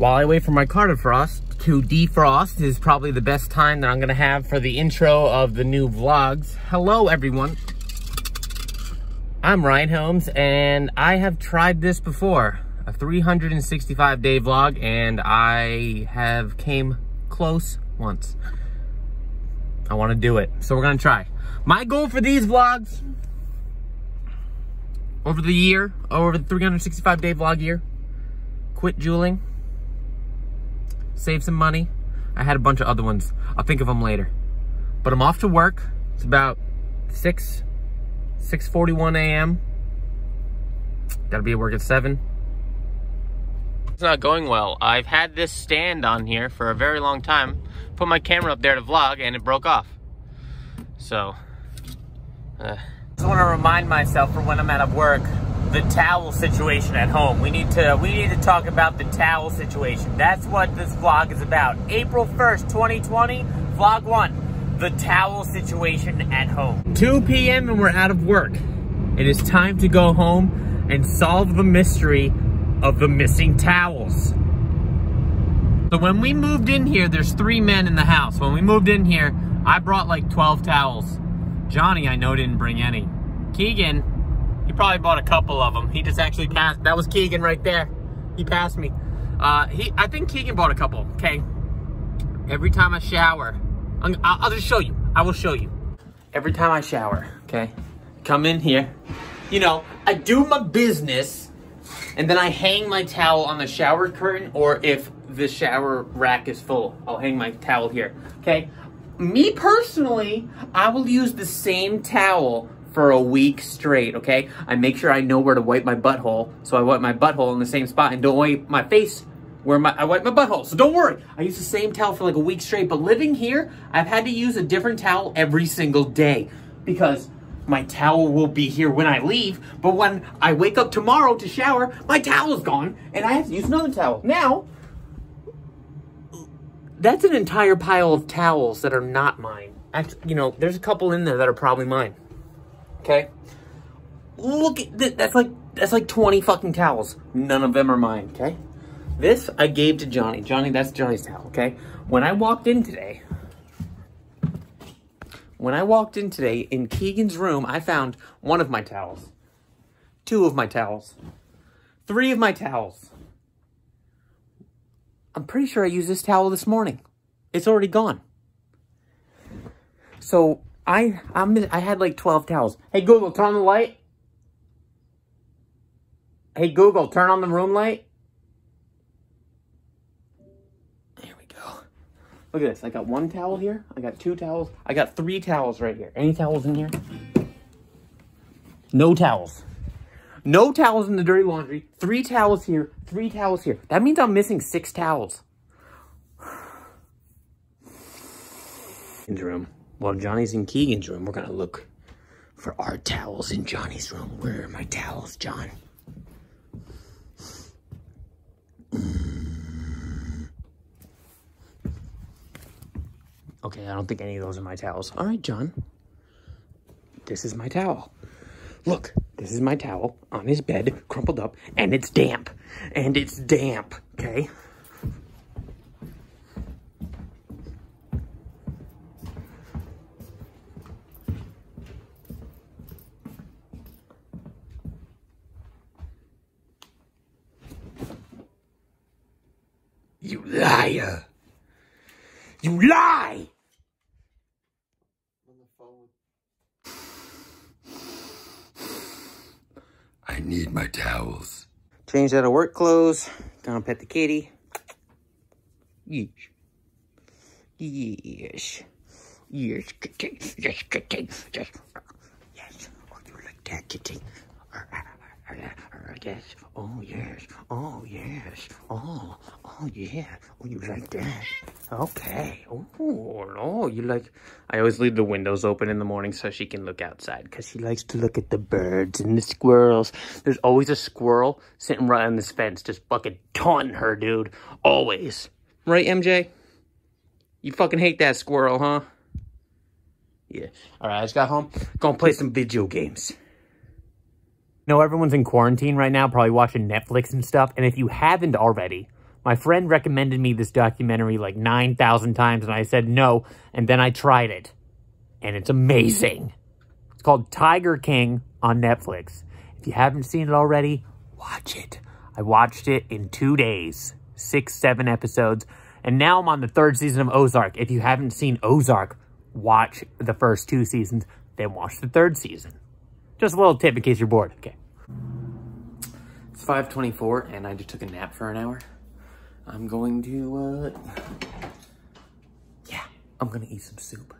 While I wait for my car to defrost is probably the best time that I'm gonna have for the intro of the new vlogs. Hello everyone, I'm Ryan Holmes and I have tried this before, a 365 day vlog, and I have came close once. I wanna do it, so we're gonna try. My goal for these vlogs over the year, over the 365 day vlog year, quit juuling. Save some money. I had a bunch of other ones. I'll think of them later. But I'm off to work. It's about 6:41 a.m. Gotta be at work at 7. It's not going well. I've had this stand on here for a very long time. Put my camera up there to vlog and it broke off. So, I just want to remind myself for when I'm out of work, the towel situation at home. We need to talk about the towel situation. That's what this vlog is about. April 1st, 2020, vlog 1, the towel situation at home. 2 p.m. and we're out of work. It is time to go home and solve the mystery of the missing towels. So when we moved in here, there's 3 men in the house. When we moved in here, I brought like 12 towels. Johnny, I know, didn't bring any. Keegan, he probably bought a couple of them. He just actually passed. That was Keegan right there. He passed me. I think Keegan bought a couple, okay? Every time I shower, I'll just show you. I will show you. Every time I shower, okay? Come in here. You know, I do my business, and then I hang my towel on the shower curtain, or if the shower rack is full, I'll hang my towel here, okay? Me personally, I will use the same towel for a week straight, okay? I make sure I know where to wipe my butthole, so I wipe my butthole in the same spot and don't wipe my face where I wipe my butthole, so don't worry. I use the same towel for like a week straight, but living here, I've had to use a different towel every single day because my towel will be here when I leave, but when I wake up tomorrow to shower, my towel is gone and I have to use another towel. Now, that's an entire pile of towels that are not mine. Actually, you know, there's a couple in there that are probably mine. Okay, look at that's like 20 fucking towels. None of them are mine. Okay, this I gave to Johnny. Johnny, that's Johnny's towel. Okay, when I walked in today in Keegan's room, I found one of my towels, 2 of my towels, 3 of my towels. I'm pretty sure I used this towel this morning. It's already gone. So I had like 12 towels. Hey Google, turn on the light. Hey Google, turn on the room light. Here we go. Look at this. I got 1 towel here. I got 2 towels. I got 3 towels right here. Any towels in here? No towels. No towels in the dirty laundry. 3 towels here. 3 towels here. That means I'm missing 6 towels. In the room. While Johnny's in Keegan's room, we're gonna look for our towels in Johnny's room. Where are my towels, John? Okay, I don't think any of those are my towels. All right, John. This is my towel. Look, this is my towel on his bed, crumpled up, and it's damp. And it's damp, okay? You liar! You lie! On the phone. I need my towels. Changed out of work clothes. Gonna pet the kitty. Yeesh. Yes. Yes, kitty. Yes, kitty. Yes. Yes. Oh, you like that, kitty? Yes. Oh, yes. Oh, yes. Oh. Oh, yeah. Oh, you like that? Okay. Oh, oh, you like... I always leave the windows open in the morning so she can look outside because she likes to look at the birds and the squirrels. There's always a squirrel sitting right on this fence just fucking taunting her, dude. Always. Right, MJ? You fucking hate that squirrel, huh? Yeah. All right, I just got home. Gonna play some video games. You know, everyone's in quarantine right now, probably watching Netflix and stuff, and if you haven't already... My friend recommended me this documentary like 9,000 times, and I said no, and then I tried it, and it's amazing. It's called Tiger King on Netflix. If you haven't seen it already, watch it. I watched it in 2 days, 6, 7 episodes, and now I'm on the 3rd season of Ozark. If you haven't seen Ozark, watch the first 2 seasons, then watch the 3rd season. Just a little tip in case you're bored. Okay. It's 5:24, and I just took a nap for an hour. I'm going to, I'm going to eat some soup.